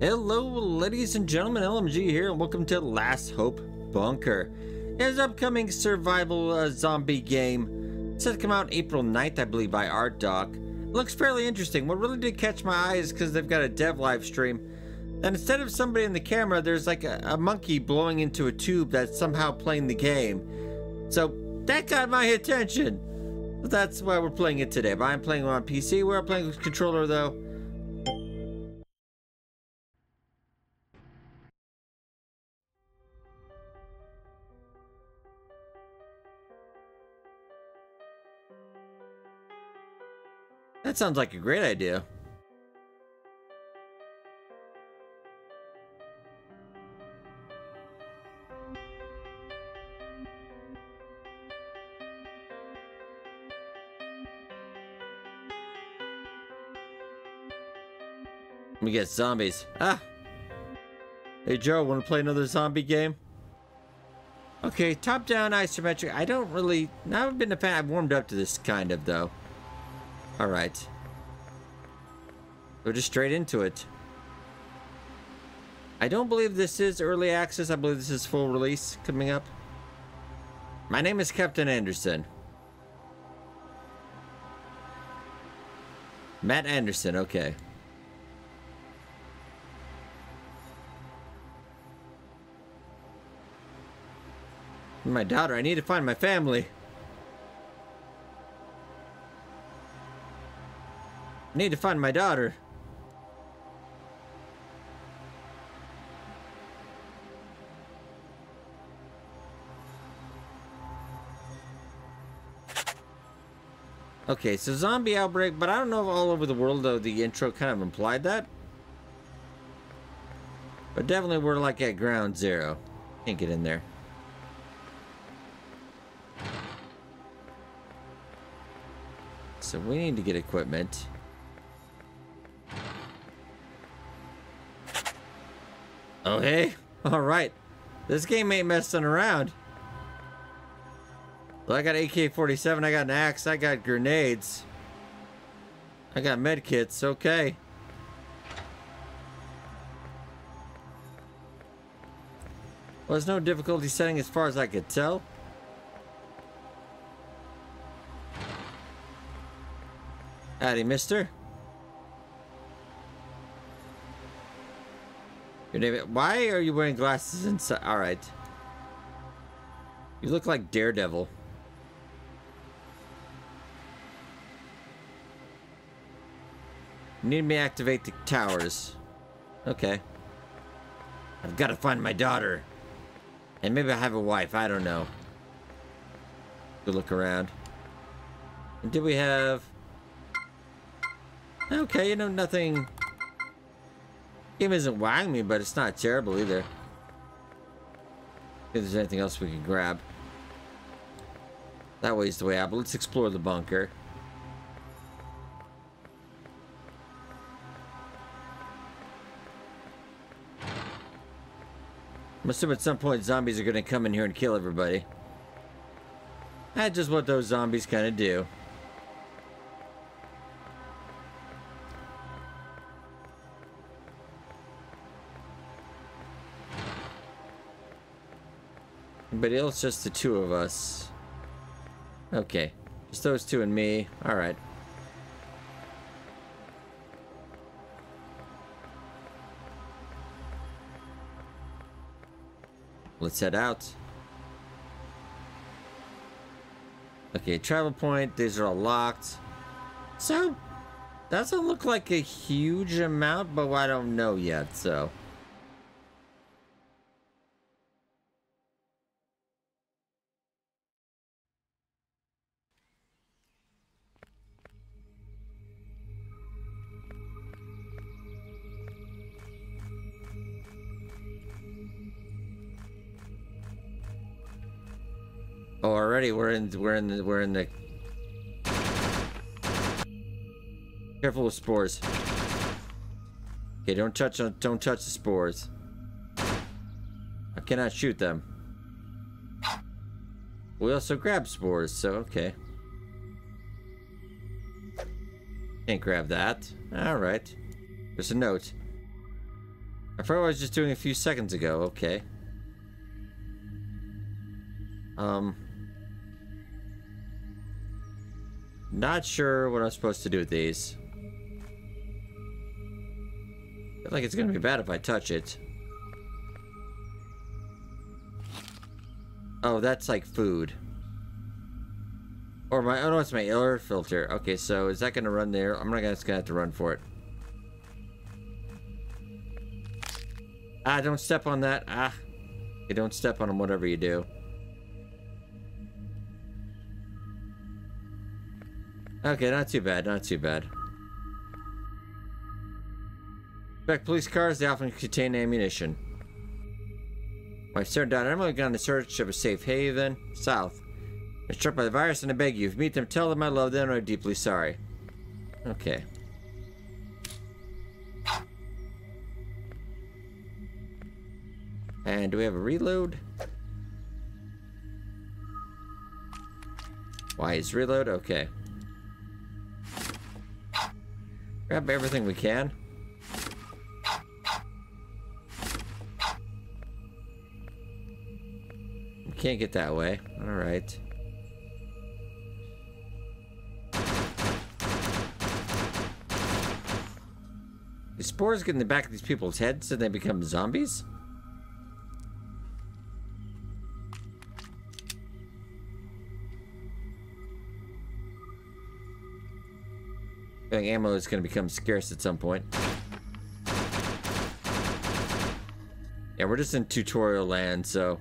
Hello ladies and gentlemen, LMG here and welcome to Last Hope Bunker. His upcoming survival zombie game. It's set to come out April 9th, I believe, by ArtDoc. It looks fairly interesting. What really did catch my eye is because they've got a dev live stream. And instead of somebody in the camera, there's like a monkey blowing into a tube that's somehow playing the game. So that got my attention. That's why we're playing it today. But I'm playing it on PC. We're playing with controller though. That sounds like a great idea. We get zombies. Ah! Hey Joe, wanna play another zombie game? Okay, top-down isometric. I don't really... I've been a fan. I've warmed up to this kind of, though. Alright. We're just straight into it. I don't believe this is early access. I believe this is full release coming up. My name is Captain Anderson. Matt Anderson, okay. My daughter, I need to find my family. Need to find my daughter. Okay, so zombie outbreak, but I don't know if all over the world though, the intro kind of implied that. But definitely we're like at ground zero. Can't get in there. So we need to get equipment. Oh, hey. All right. This game ain't messing around. Well, I got AK-47. I got an axe. I got grenades. I got med kits. Okay. Well, there's no difficulty setting as far as I could tell. Howdy, mister. Your name, why are you wearing glasses inside? Alright. You look like Daredevil. You need me to activate the towers. Okay. I've got to find my daughter. And maybe I have a wife. I don't know. Go look around. And do we have... Okay, you know, nothing... Game isn't wowing me, but it's not terrible either. If there's anything else we can grab. That way's the way out, but let's explore the bunker. I'm assuming at some point zombies are gonna come in here and kill everybody. That's just what those zombies kinda do. But it's just the two of us. Okay. Just those two and me. Alright. Let's head out. Okay, travel point. These are all locked. So, doesn't look like a huge amount, but I don't know yet, so... Oh, already we're in the careful with spores. Okay, don't touch the spores. I cannot shoot them. We also grab spores, so okay. Can't grab that. All right. There's a note. I forgot what I was just doing a few seconds ago. Okay. Not sure what I'm supposed to do with these. I feel like it's gonna be bad if I touch it. Oh, that's like food. Or my, oh no, it's my air filter. Okay, so is that gonna run there? I'm not gonna, it's gonna have to run for it. Ah, don't step on that. Ah, okay, don't step on them, whatever you do. Okay, not too bad, not too bad. Back police cars, they often contain ammunition. My stern down, I'm going on a search of a safe haven, south. I'm struck by the virus and I beg you, if you meet them, tell them I love them and I'm deeply sorry. Okay. And do we have a reload? Why is reload? Okay. Grab everything we can. We can't get that way. Alright. The spores get in the back of these people's heads and they become zombies? I think ammo is going to become scarce at some point. Yeah, we're just in tutorial land, so...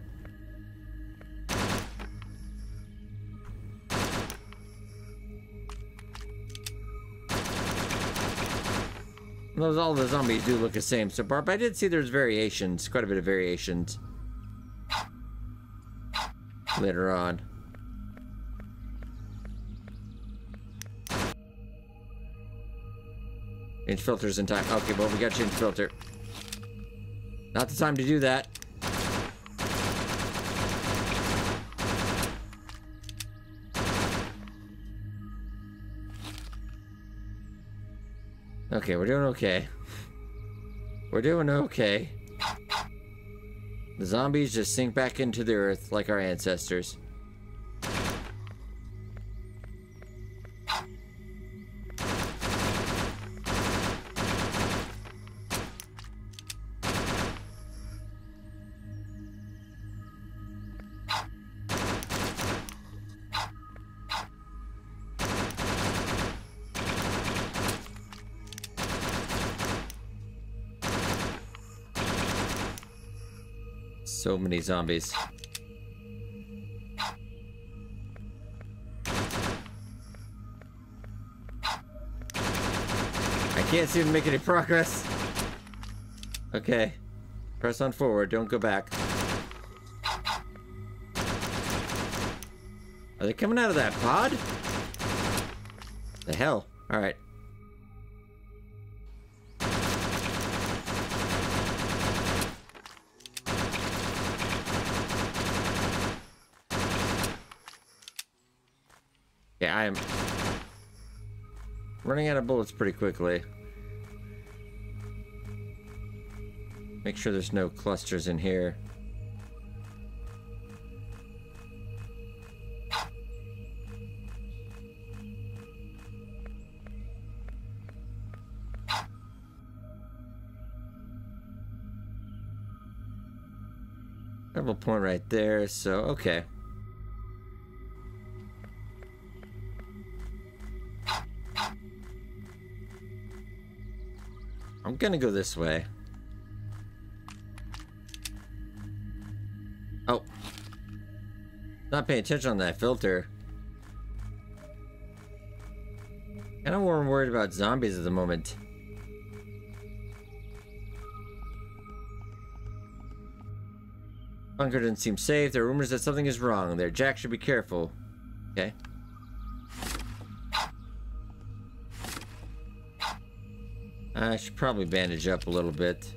Those, all the zombies do look the same so far, but I did see there's variations, quite a bit of variations. Later on. Change filters in time. Okay, well, we got to change filter. Not the time to do that. Okay, we're doing okay. We're doing okay. The zombies just sink back into the earth like our ancestors. So many zombies. I can't seem to make any progress. Okay. Press on forward, don't go back. Are they coming out of that pod? The hell? Alright. Yeah, I am running out of bullets pretty quickly. Make sure there's no clusters in here. Double point right there, so okay. I'm gonna go this way. Oh. Not paying attention on that filter. And I'm more worried about zombies at the moment. Bunker doesn't seem safe. There are rumors that something is wrong there. Jack should be careful. Okay. I should probably bandage up a little bit.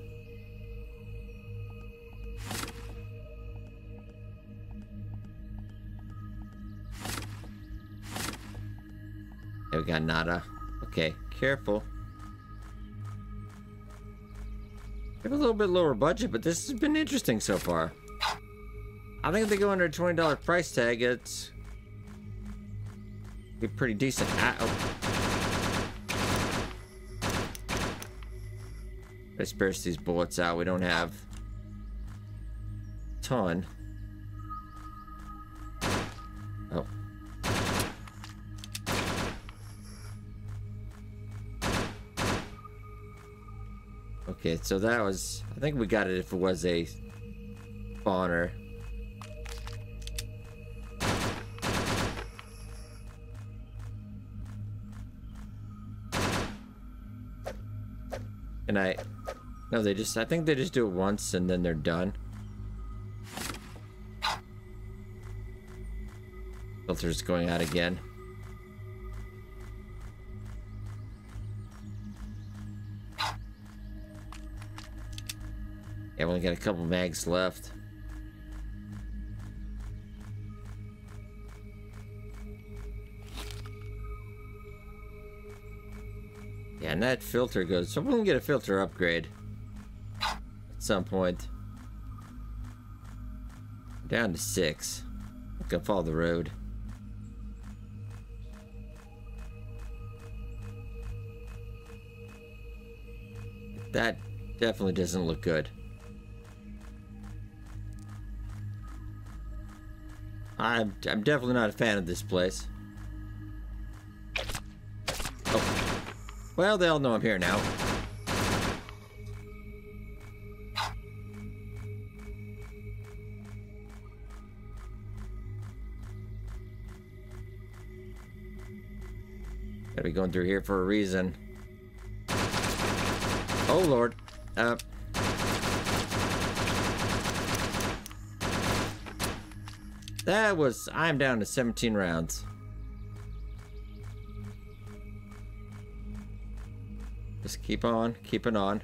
There we got nada. Okay, careful. They have a little bit lower budget, but this has been interesting so far. I think if they go under a $20 price tag, it's be pretty decent. Let's burst these bullets out. We don't have a ton. Oh. Okay, so that was... I think we got it if it was a spawner. And I... No, they just... I think they just do it once and then they're done. Filter's going out again. Yeah, we only got a couple mags left. Yeah, and that filter goes... So we're gonna get a filter upgrade at some point. Down to 6. I'm gonna follow the road. That definitely doesn't look good. I'm definitely not a fan of this place. Well, they all know I'm here now. Gotta be going through here for a reason. Oh, Lord. That was... I'm down to 17 rounds. Just keep on, keeping on.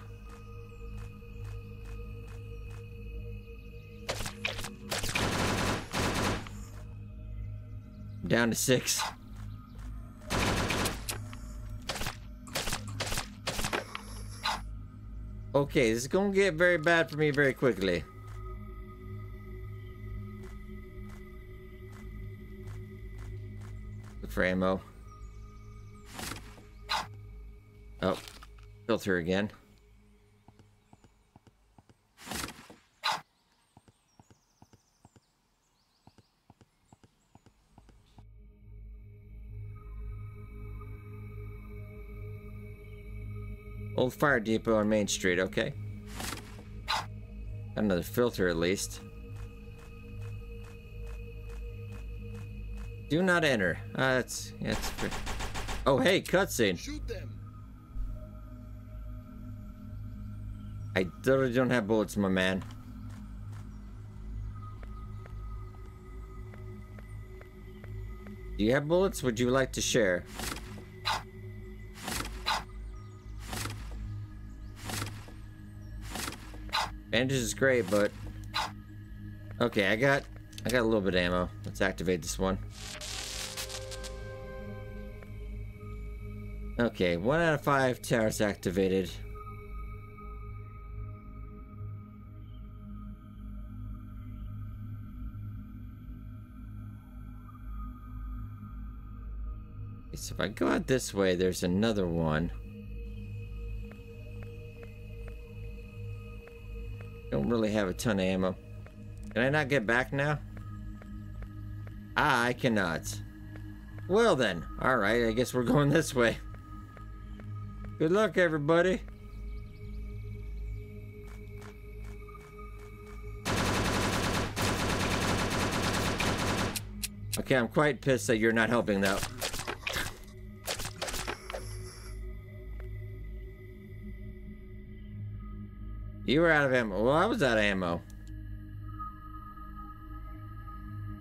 Down to 6. Okay, this is gonna get very bad for me very quickly. Look for ammo. Oh. Filter again. Old Fire Depot on Main Street, okay. Got another filter at least. Do not enter. That's... Yeah, that's pretty... Oh, hey, cutscene. Shoot them. I literally don't have bullets, my man. Do you have bullets? Would you like to share? Bandages is great, but... Okay, I got a little bit of ammo. Let's activate this one. Okay, 1 out of 5 towers activated. So if I go out this way, there's another one. Don't really have a ton of ammo. Can I not get back now? I cannot. Well then, alright, I guess we're going this way. Good luck, everybody. Okay, I'm quite pissed that you're not helping though. You were out of ammo. Well, I was out of ammo.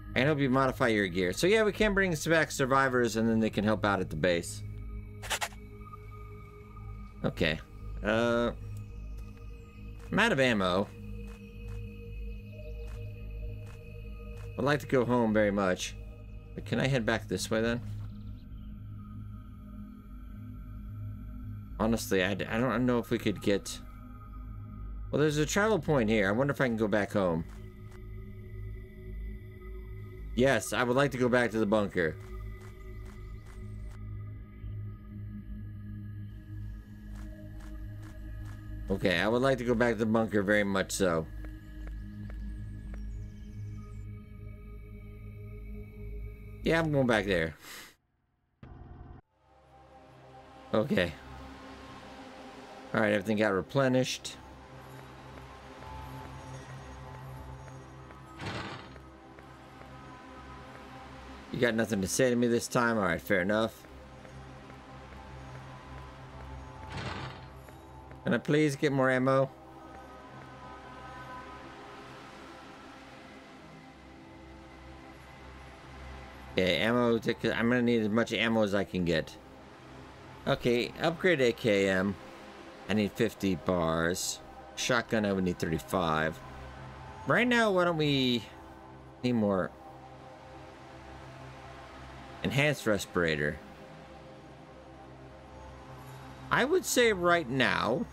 I can help you modify your gear. So yeah, we can bring back survivors and then they can help out at the base. Okay. I'm out of ammo. I'd like to go home very much. But can I head back this way then? Honestly, I don't know if we could get... Well, there's a travel point here. I wonder if I can go back home. Yes, I would like to go back to the bunker. Okay, I would like to go back to the bunker very much so. Yeah, I'm going back there. Okay. Alright, everything got replenished. You got nothing to say to me this time? Alright, fair enough. Can I please get more ammo? Okay, ammo, I'm gonna need as much ammo as I can get. Okay, upgrade AKM. I need 50 bars. Shotgun, I would need 35. Right now, why don't we need more? Enhanced respirator. I would say right now.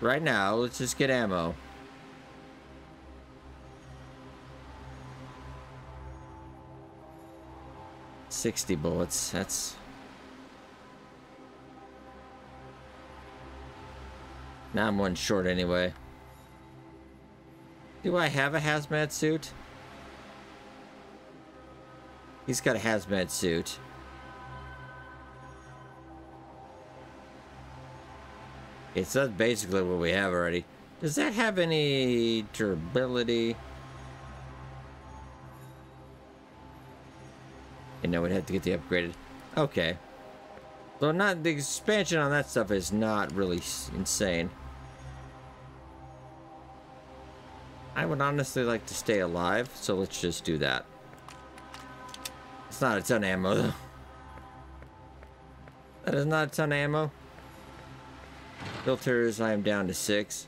Right now, let's just get ammo. $60 bullets, that's... Now I'm one short anyway. Do I have a hazmat suit? He's got a hazmat suit. It's that's basically what we have already. Does that have any durability? And no, we'd have to get the upgraded. Okay. So not the expansion on that stuff is not really insane. I would honestly like to stay alive, so let's just do that. It's not a ton of ammo though. That is not a ton of ammo. Filters, I am down to 6.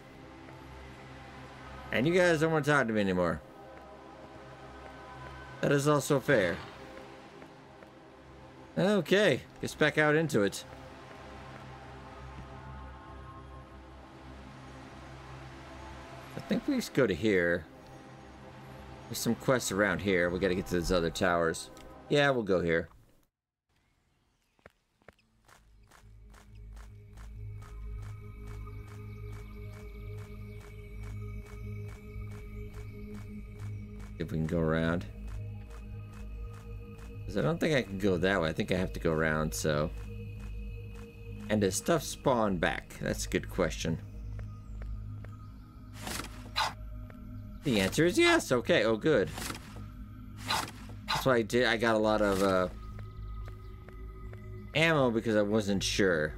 And you guys don't want to talk to me anymore. That is also fair. Okay, gets back out into it. I think we just go to here. There's some quests around here. We gotta get to those other towers. Yeah, we'll go here. If we can go around. I don't think I can go that way. I think I have to go around, so... And does stuff spawn back? That's a good question. The answer is yes! Okay, oh good. That's why I got a lot of, ammo because I wasn't sure.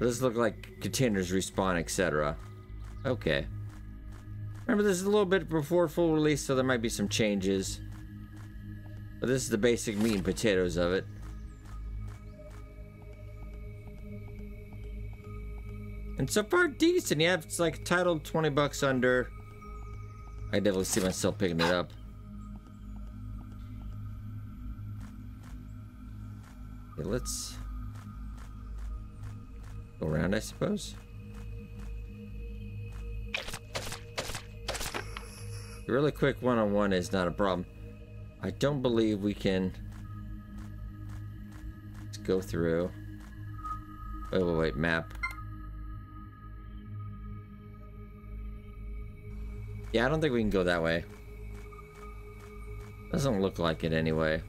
Those look like containers respawn, etc. Okay. Remember, this is a little bit before full release, so there might be some changes. But this is the basic meat and potatoes of it. And so far decent. Yeah, it's like titled $20 under. I definitely see myself picking it up. Okay, let's go around, I suppose. A really quick one-on-one is not a problem. I don't believe we can. Let's go through. Wait, wait, wait, map. Yeah, I don't think we can go that way. Doesn't look like it anyway.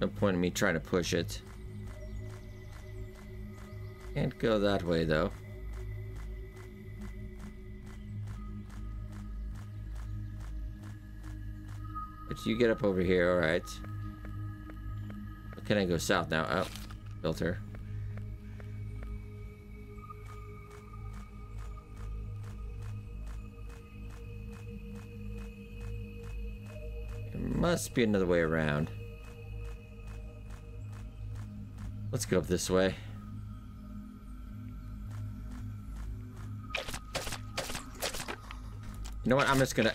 No point in me trying to push it. Can't go that way though. You get up over here, alright. Can I go south now? Oh, filter. There must be another way around. Let's go up this way. You know what? I'm just gonna.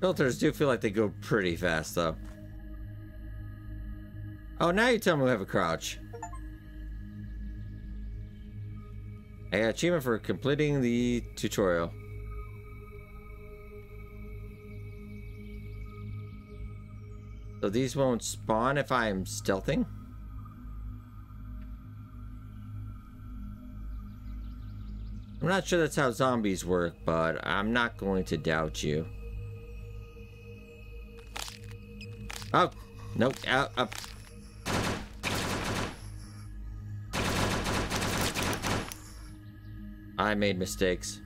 Filters do feel like they go pretty fast, though. Oh, now you tell me we have a crouch. I got achievement for completing the tutorial. So these won't spawn if I'm stealthing? I'm not sure that's how zombies work, but I'm not going to doubt you. Oh, nope, out, up. I made mistakes.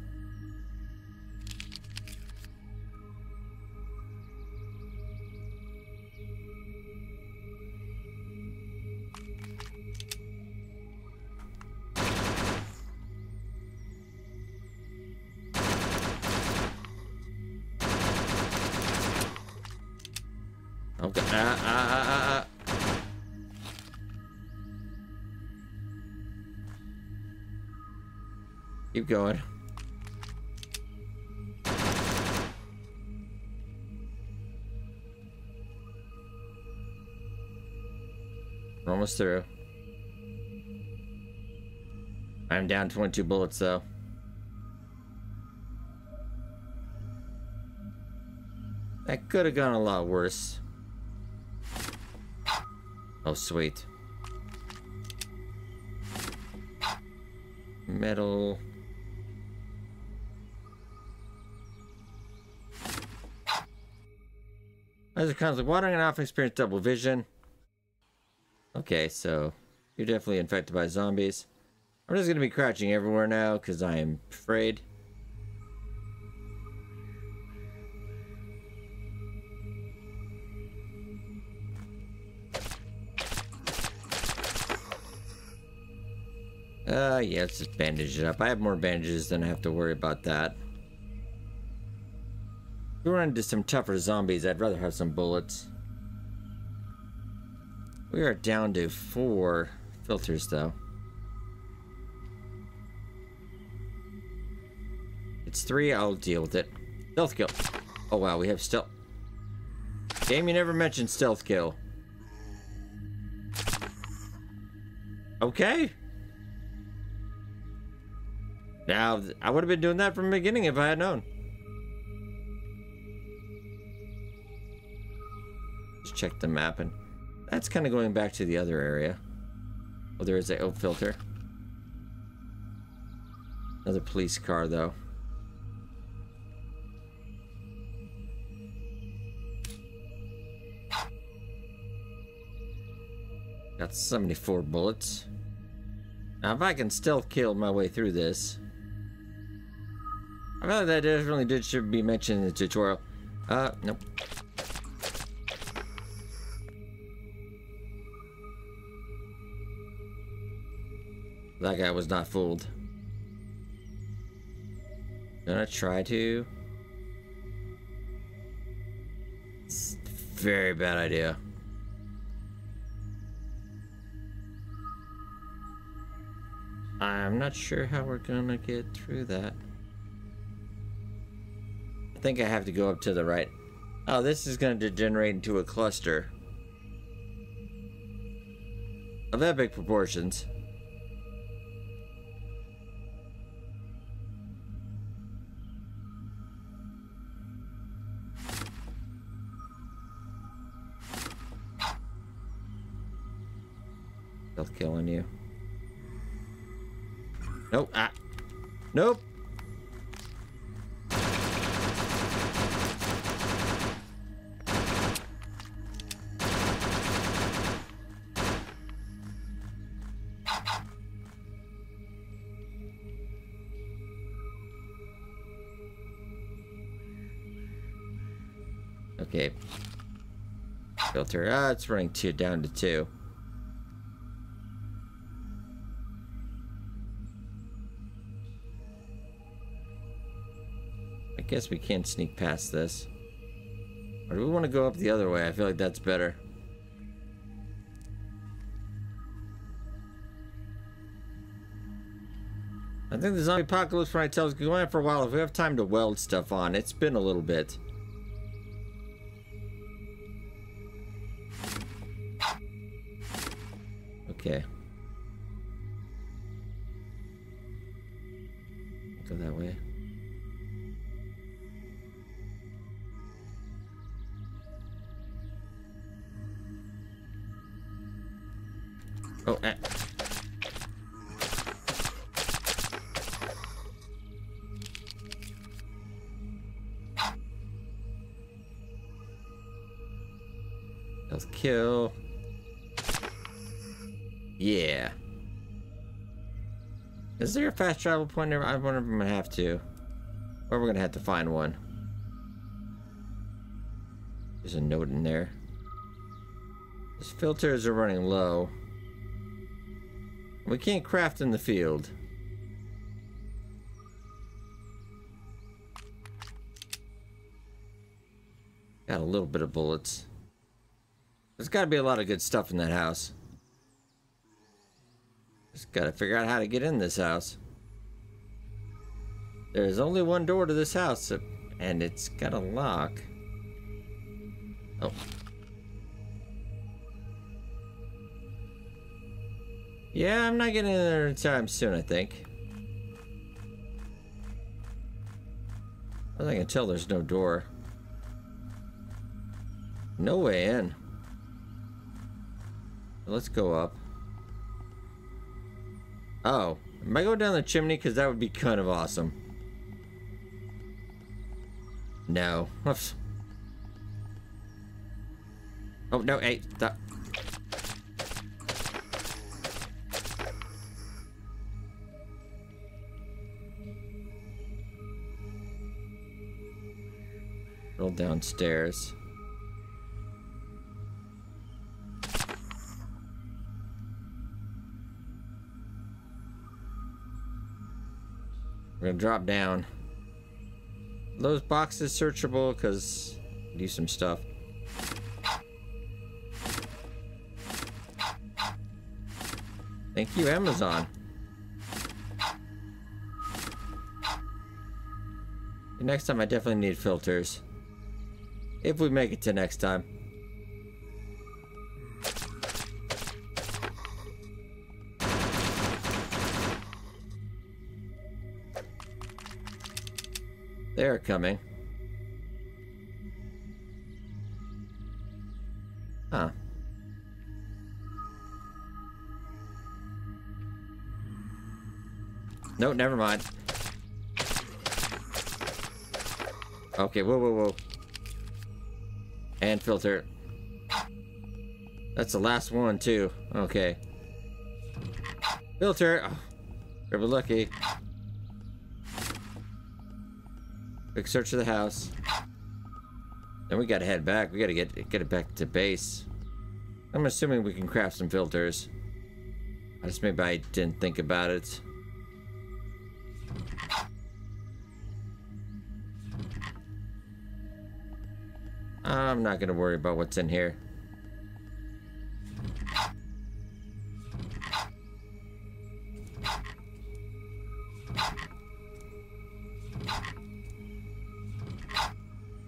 Okay. Keep going. We're almost through. I'm down 22 bullets, though. That could have gone a lot worse. Oh, sweet. Metal. As it comes with watering and often experience double vision. Okay, so you're definitely infected by zombies. I'm just going to be crouching everywhere now because I am afraid. Yeah, let's just bandage it up. I have more bandages than I have to worry about that. If we run into some tougher zombies, I'd rather have some bullets. We are down to 4 filters, though. It's 3, I'll deal with it. Stealth kill. Oh, wow, we have stealth. Game, you never mentioned stealth kill. Okay. Now, I would have been doing that from the beginning if I had known. Just check the map, and that's kind of going back to the other area. Oh, there is a oak filter. Another police car, though. Got 74 bullets. Now, if I can stealth kill my way through this. I feel like that definitely should be mentioned in the tutorial. Nope. That guy was not fooled. Gonna try to. It's a very bad idea. I'm not sure how we're gonna get through that. I think I have to go up to the right. Oh, this is going to degenerate into a cluster of epic proportions. They'll kill on you. Nope. Ah. Nope. Okay. Filter. Ah, it's running down to two. I guess we can't sneak past this. Or do we want to go up the other way? I feel like that's better. I think the zombie apocalypse when I tell us going on for a while. If we have time to weld stuff on, it's been a little bit. Okay. Go that way. Oh, ah. Stealth kill. Yeah. Is there a fast travel point? I wonder if I'm gonna have to. Or we're gonna have to find one. There's a note in there. These filters are running low. We can't craft in the field. Got a little bit of bullets. There's gotta be a lot of good stuff in that house. Just gotta figure out how to get in this house. There's only one door to this house, and it's got a lock. Oh. Yeah, I'm not getting in there anytime soon, I think. As I can tell, there's no door. No way in. Let's go up. Oh, am I going down the chimney? Because that would be kind of awesome. No. Oops. Oh, no, hey, stop. Roll downstairs. We're gonna drop down. Those boxes searchable, because I do some stuff. Thank you, Amazon. The next time I definitely need filters. If we make it to next time. They're coming. Huh. No, never mind. Okay, whoa, whoa, whoa. And filter. That's the last one, too. Okay. Filter. Oh, we were lucky. Quick search of the house. Then we gotta head back. We gotta get it back to base. I'm assuming we can craft some filters. I just maybe I didn't think about it. I'm not gonna worry about what's in here.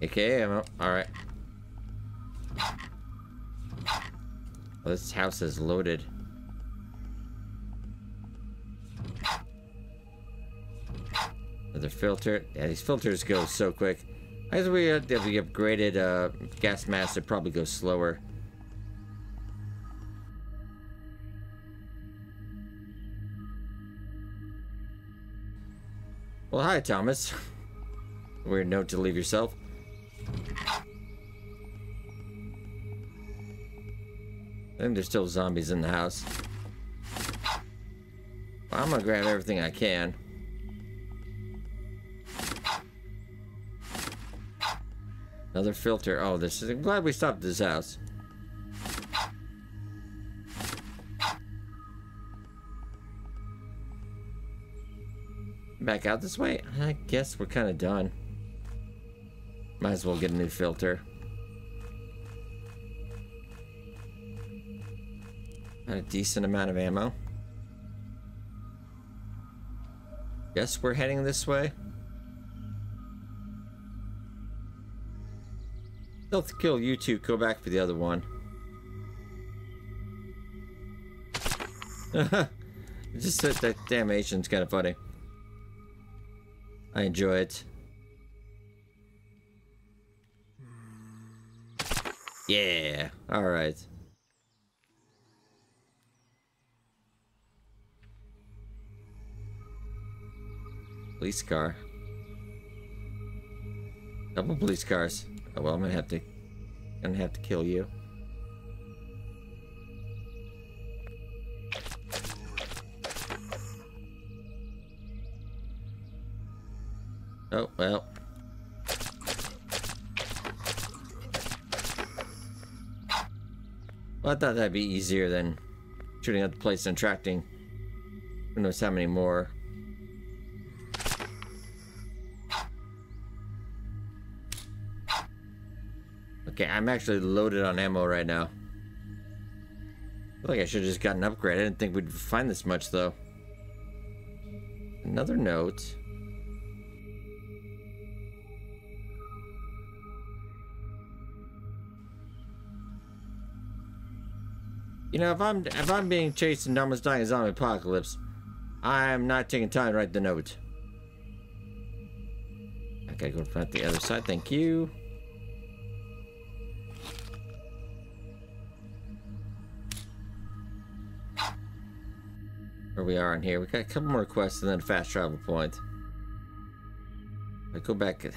Okay, I'm alright. Well, this house is loaded. Another filter. Yeah, these filters go so quick. As we if we upgraded gas mask, it probably goes slower. Well, hi, Thomas. Weird note to leave yourself. I think there's still zombies in the house. I'm gonna grab everything I can. Another filter. Oh, this is. I'm glad we stopped this house. Back out this way? I guess we're kind of done. Might as well get a new filter. Got a decent amount of ammo. Guess we're heading this way. Stealth kill you two, go back for the other one. Just that animation's kind of funny. I enjoy it. Yeah. All right. Police car. Couple police cars. Oh, well, I'm gonna have to. Gonna have to kill you. Oh well. Well, I thought that'd be easier than shooting at the place and attracting who knows how many more. Okay, I'm actually loaded on ammo right now. I feel like I should have just gotten an upgrade. I didn't think we'd find this much though. Another note. You know, if I'm being chased and almost dying in zombie apocalypse, I'm not taking time to write the note. I gotta go from the other side. Thank you. Where we are in here, we got a couple more quests and then a fast travel point. I go back. A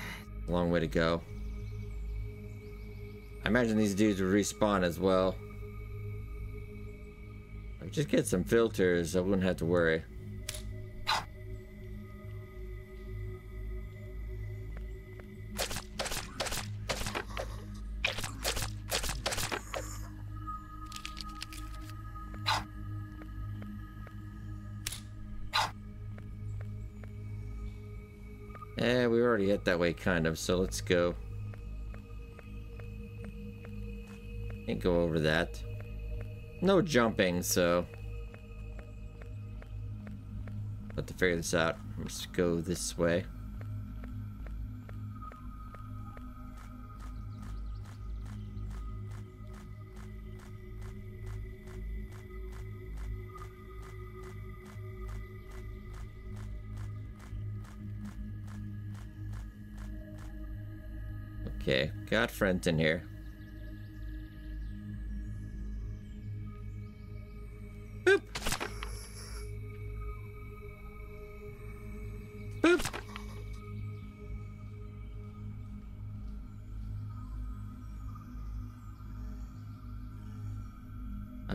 long way to go. I imagine these dudes would respawn as well. Just get some filters, I wouldn't have to worry. Eh, we already hit that way kind of, so let's go. Can't go over that. No jumping, so I'll have to figure this out. Let's go this way. Okay, got friends in here.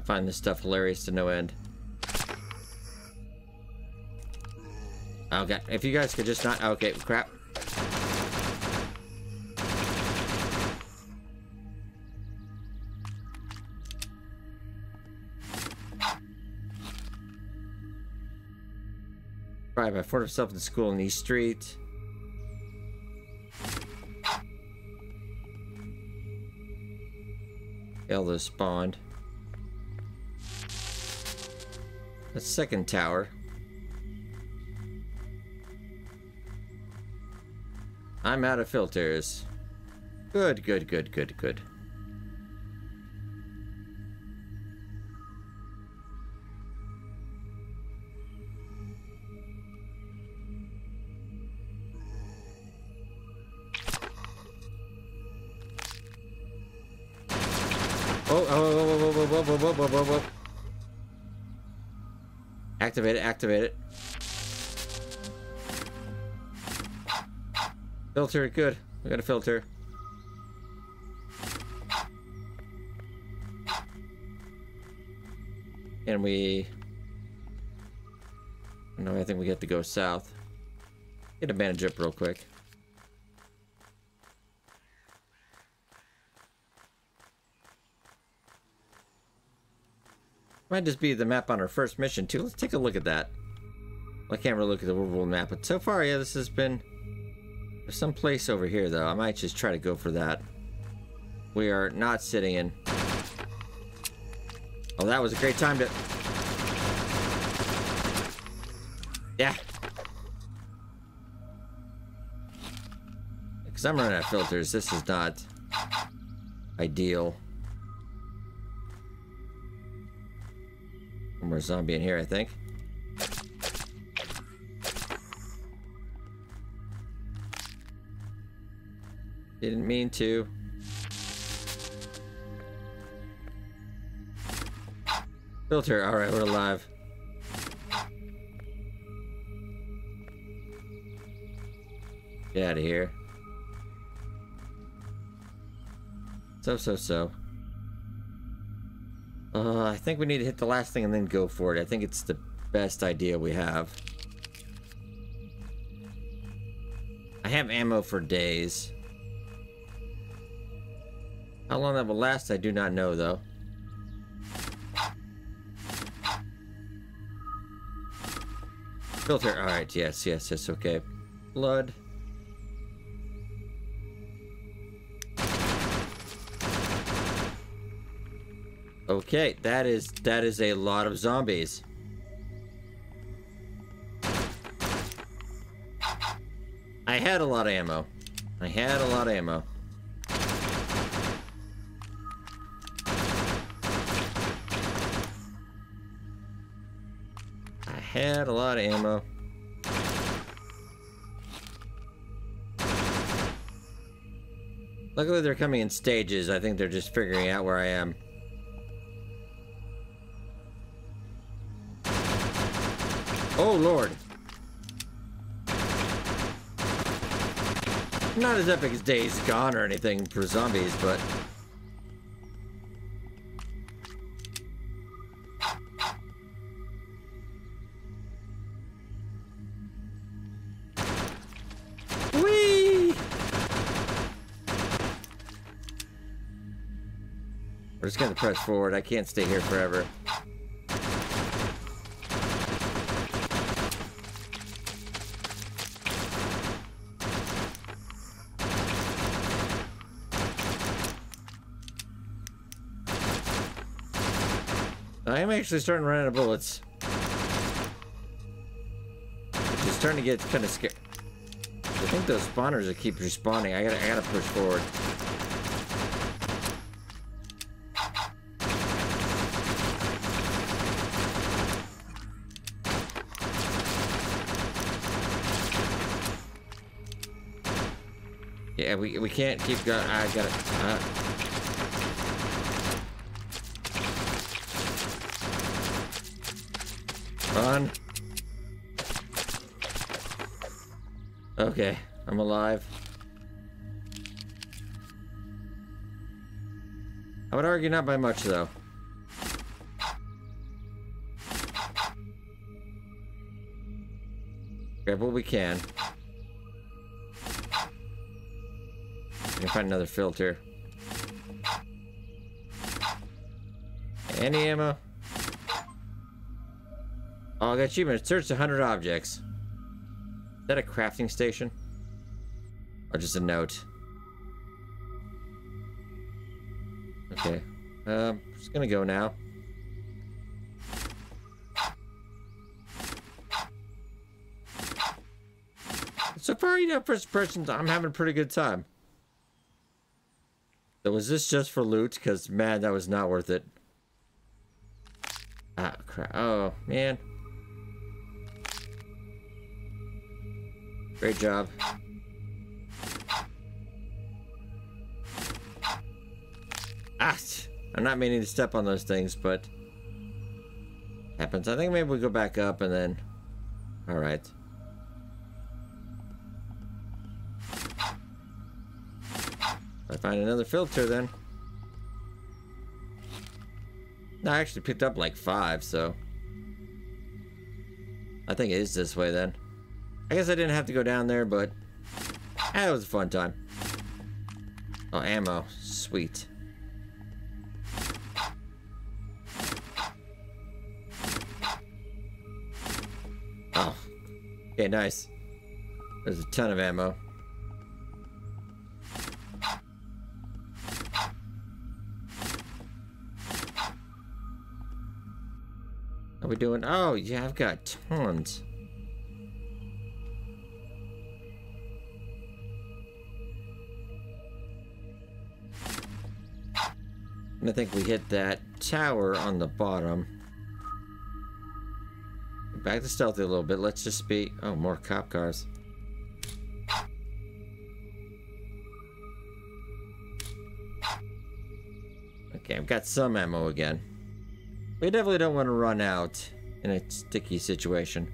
Find this stuff hilarious to no end. Oh god, if you guys could just not. Okay, crap. Right, I found myself in school in East Street. Elder spawned. The second tower. I'm out of filters. Good, good, good, good, good. Oh, oh, oh, oh, oh, oh, oh, oh, oh, oh. Activate it, activate it. Filter, good. We got a filter. And we... No, I think we have to go south. Get a bandage up real quick. Might just be the map on our first mission too. Let's take a look at that. Well, I can't really look at the world map, but so far, yeah, this has been. There's some place over here though. I might just try to go for that. We are not sitting in. Oh, that was a great time to. Yeah. Because I'm running out of filters. This is not ideal. One more zombie in here, I think. Didn't mean to. Filter. All right, we're alive. Get out of here. So. I think we need to hit the last thing and then go for it. I think it's the best idea we have. I have ammo for days. How long that will last, I do not know, though. Filter. All right. Yes. Okay. Blood. Okay, that is a lot of zombies. I had a lot of ammo. Luckily they're coming in stages. I think they're just figuring out where I am. Oh Lord. Not as epic as Days Gone or anything for zombies, but we're just gonna press forward. I can't stay here forever. I am actually starting to run out of bullets. Which is starting to get kind of scary. I think those spawners that keep respawning. I gotta push forward. Yeah, we can't keep going. I gotta. Run. Okay, I'm alive. I would argue not by much, though. Grab what we can. I'm gonna find another filter. Any ammo? Oh, I got achievement. Search 100 objects. Is that a crafting station? Or just a note? Okay. I'm just gonna go now. So far, you know, first person, I'm having a pretty good time. So was this just for loot? Because, man, that was not worth it. Ah, crap. Oh, man. Great job. Ah! I'm not meaning to step on those things, but... happens. I think maybe we go back up and then... alright. I find another filter then. No, I actually picked up like 5, so I think it is this way then. I guess I didn't have to go down there, but it was a fun time. Oh, ammo. Sweet. Oh. Okay, nice. There's a ton of ammo. We're doing, oh yeah, I've got tons. And I think we hit that tower on the bottom. back to stealthy a little bit. Let's just be... Oh, more cop cars. Okay, I've got some ammo again. We definitely don't want to run out in a sticky situation.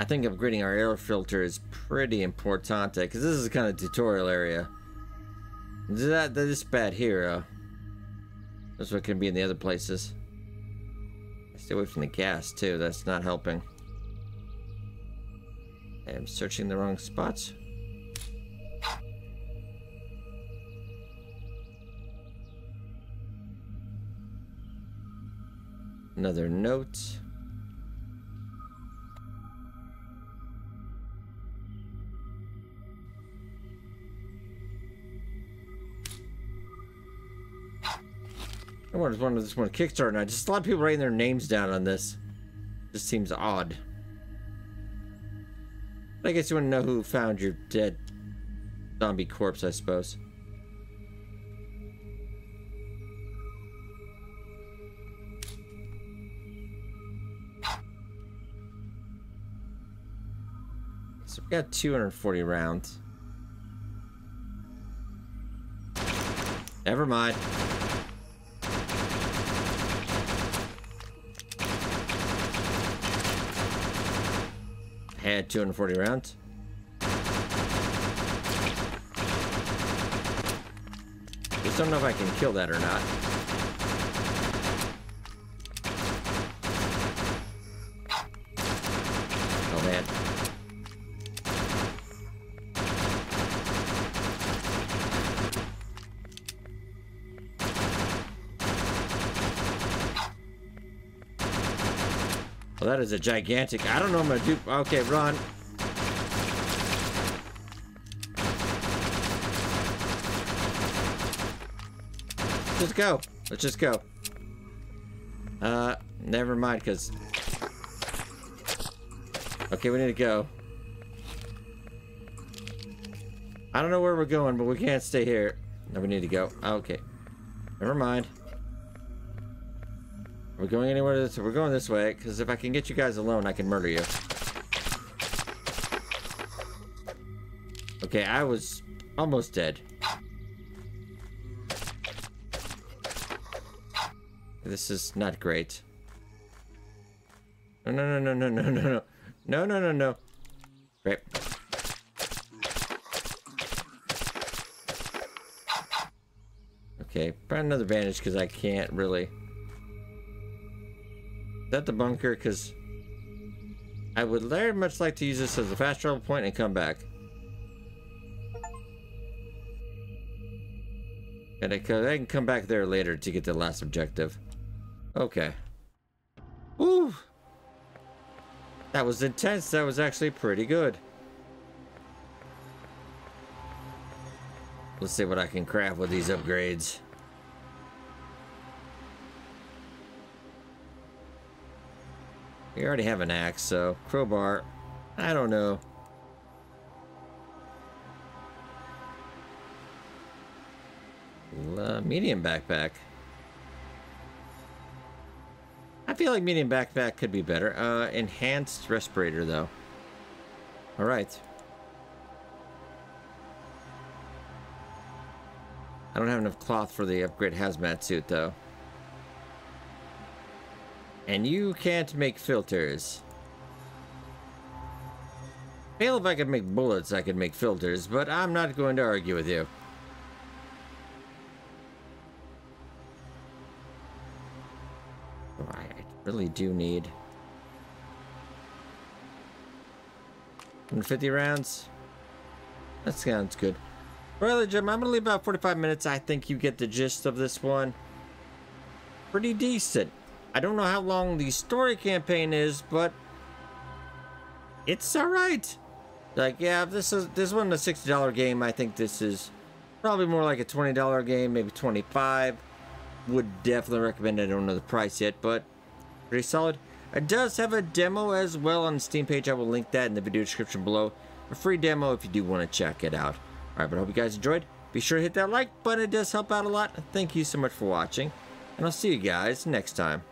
I think upgrading our air filter is pretty important, because this is kind of tutorial area. This bad here, that's what can be in the other places. Stay away from the gas too, that's not helping. I'm searching the wrong spots. Another note. I wonder if this one Kickstarter now. Just a lot of people writing their names down on this. Just seems odd. But I guess you want to know who found your dead zombie corpse, I suppose. So we got 240 rounds. Never mind. Had 240 rounds. Just don't know if I can kill that or not. Oh man. Well, that is a gigantic... I don't know what I'm gonna do... Okay, run. Just go. Let's just go. Never mind, because... Okay, we need to go. I don't know where we're going, but we can't stay here. No, we need to go. Okay. Never mind. We're going anywhere this way. We're going this way, because if I can get you guys alone, I can murder you. Okay, I was almost dead. This is not great. No, no, no, no, no, no, no, no. No, no, no, no. Great. Okay, find another bandage, because I can't really... Is that the bunker? Because I would very much like to use this as a fast travel point and come back. And I can come back there later to get the last objective. Okay. Woo! That was intense. That was actually pretty good. Let's see what I can craft with these upgrades. We already have an axe, so crowbar, I don't know. Medium backpack. I feel like medium backpack could be better. Enhanced respirator though. All right. I don't have enough cloth for the upgrade hazmat suit though. And you can't make filters. Hell, if I could make bullets, I could make filters, but I'm not going to argue with you. Oh, I really do need... 150 rounds? That sounds good. Well, Jim, I'm going to leave about 45 minutes. I think you get the gist of this one. Pretty decent. I don't know how long the story campaign is, but it's all right. Like, yeah, this wasn't a $60 game. I think this is probably more like a $20 game, maybe $25. Would definitely recommend it. I don't know the price yet, but pretty solid. It does have a demo as well on the Steam page. I will link that in the video description below. A free demo if you do want to check it out. All right, but I hope you guys enjoyed. Be sure to hit that like button. It does help out a lot. Thank you so much for watching. And I'll see you guys next time.